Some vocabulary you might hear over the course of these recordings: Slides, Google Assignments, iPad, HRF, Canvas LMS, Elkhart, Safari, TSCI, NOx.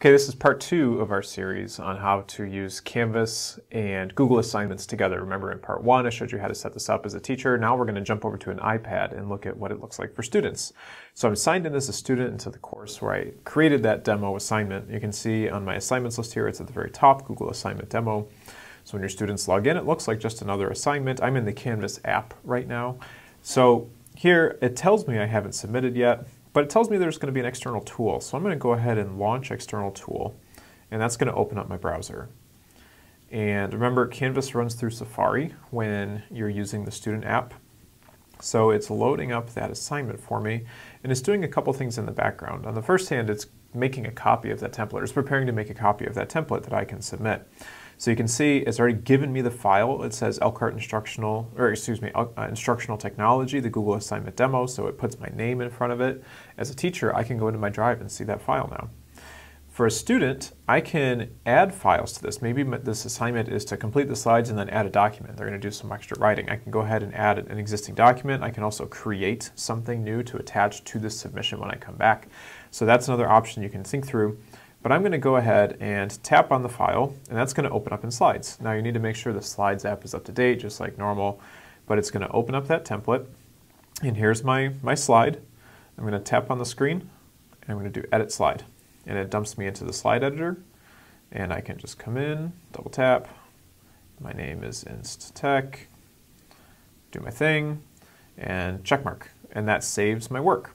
Okay, this is part 2 of our series on how to use Canvas and Google Assignments together. Remember in part 1, I showed you how to set this up as a teacher. Now we're going to jump over to an iPad and look at what it looks like for students. So I'm signed in as a student into the course where I created that demo assignment. You can see on my assignments list here, it's at the very top, Google Assignment Demo. So when your students log in, it looks like just another assignment. I'm in the Canvas app right now. So here it tells me I haven't submitted yet. But it tells me there's going to be an external tool. So I'm going to go ahead and launch external tool. And that's going to open up my browser. And remember, Canvas runs through Safari when you're using the student app. So it's loading up that assignment for me. And it's doing a couple things in the background. On the first hand, it's making a copy of that template. It's preparing to make a copy of that template that I can submit. So you can see it's already given me the file. It says Elkhart Instructional Technology, the Google Assignment Demo, so it puts my name in front of it. As a teacher, I can go into my drive and see that file now. For a student, I can add files to this. Maybe this assignment is to complete the slides and then add a document. They're going to do some extra writing. I can go ahead and add an existing document. I can also create something new to attach to this submission when I come back. So that's another option you can think through. But I'm going to go ahead and tap on the file, and that's going to open up in Slides. Now you need to make sure the Slides app is up to date, just like normal, but it's going to open up that template. And here's my slide. I'm going to tap on the screen, and I'm going to do Edit Slide. And it dumps me into the slide editor, and I can just come in, double tap. My name is Instatech, do my thing, and check mark. And that saves my work.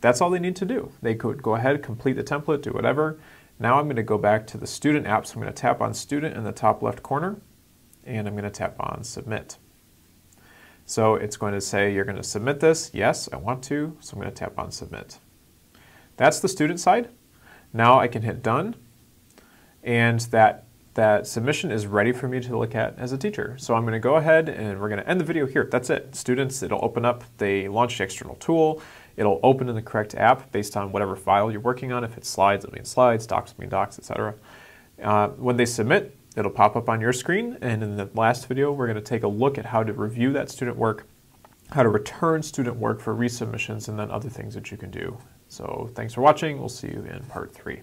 That's all they need to do. They could go ahead, complete the template, do whatever. Now I'm going to go back to the student app, so I'm going to tap on student in the top left corner, and I'm going to tap on submit. So it's going to say, you're going to submit this. Yes, I want to, so I'm going to tap on submit. That's the student side. Now I can hit done, and that submission is ready for me to look at as a teacher. So I'm going to go ahead and we're going to end the video here. That's it. Students, it'll open up. They launched the external tool. It'll open in the correct app based on whatever file you're working on. If it's Slides, it'll be in Slides, Docs, it'll be in Docs, etc. When they submit, it'll pop up on your screen. And in the last video, we're going to take a look at how to review that student work, how to return student work for resubmissions, and then other things that you can do. So thanks for watching. We'll see you in part 3.